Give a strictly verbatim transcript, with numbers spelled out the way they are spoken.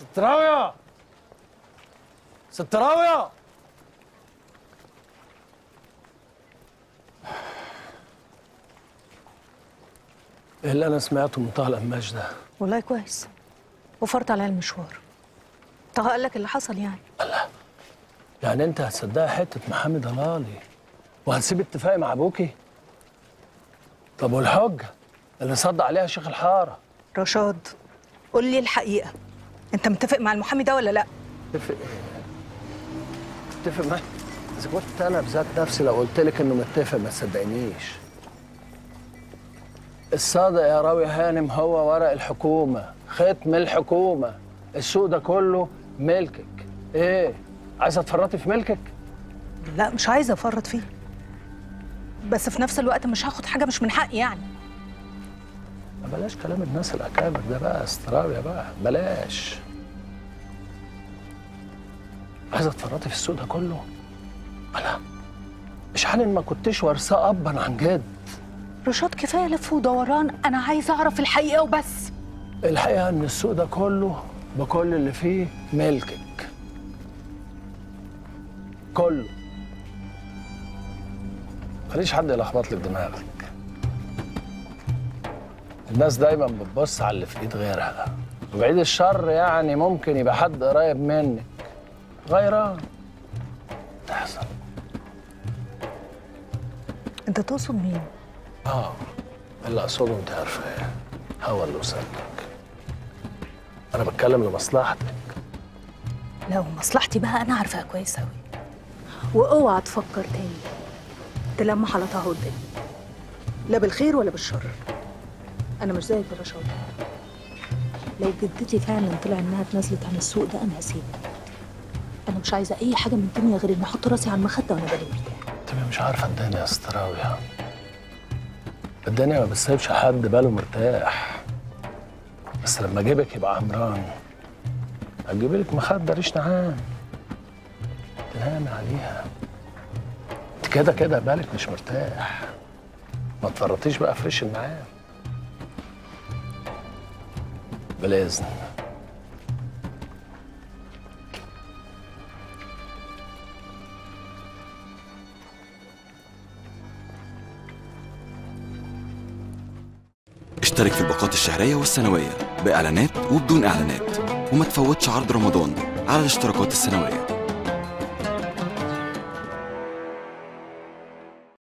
ست راوية، ست راوية، ايه اللي انا سمعته من طه القماش ده؟ والله كويس، وفرت عليا المشوار. طه قال لك اللي حصل يعني؟ الله، يعني انت هتصدقي حته محمد ضلالي وهتسيب اتفاقي مع ابوكي؟ طب والحجه اللي صد عليها شيخ الحاره؟ رشاد، قول لي الحقيقه، انت متفق مع المحامي ده ولا لا؟ متفق ايه؟ متفق معاه؟ اذا كنت انا بذات نفسي لو قلت لك انه متفق ما تصدقنيش. الصادق يا راوي هانم هو ورق الحكومه، ختم الحكومه، السوق ده كله ملكك. ايه؟ عايزه تفرطي في ملكك؟ لا مش عايزه افرط فيه، بس في نفس الوقت مش هاخد حاجه مش من حقي يعني. بلاش كلام الناس الاكابر ده بقى، استراوية بقى بلاش. عايزه تفرطي في السوق ده كله؟ انا مش حال ما كنتش ورثاه ابا عن جد. رشاد كفايه لف ودوران، انا عايزه اعرف الحقيقه وبس. الحقيقه ان السوق ده كله بكل اللي فيه ملكك كله، ماليش حد يلخبط لك دماغك. الناس دايما بتبص على اللي في ايد غيرها، وبعيد الشر يعني ممكن يبقى حد قريب منك غيران تحصل. انت تقصد مين؟ اه اللي اقصده انت عارفاه، هو اللي وصلك. انا بتكلم لمصلحتك. لو مصلحتي بقى انا عارفاها كويس قوي، واوعى تفكر تاني تلمح على طه قدامي، لا بالخير ولا بالشر. انا مش زيك يا رشاد، لو جدتي فعلا طلع انها اتنازلت عن السوق ده انا هسيبه. انا مش عايزه اي حاجه من الدنيا غير اني احط راسي على المخده وانا بالي مرتاح. انت مش عارفه الدنيا يا استراوية، الدنيا ما بتسيبش حد باله مرتاح. بس لما جيبك يبقى عمران هتجيب لك مخده ريش نعام تنامي عليها. انت كده كده بالك مش مرتاح، ما تفرطيش بقى في ريش النعام بالاذن. اشترك في الباقات الشهرية والسنوية بإعلانات وبدون إعلانات، وما تفوتش عرض رمضان على الاشتراكات السنوية.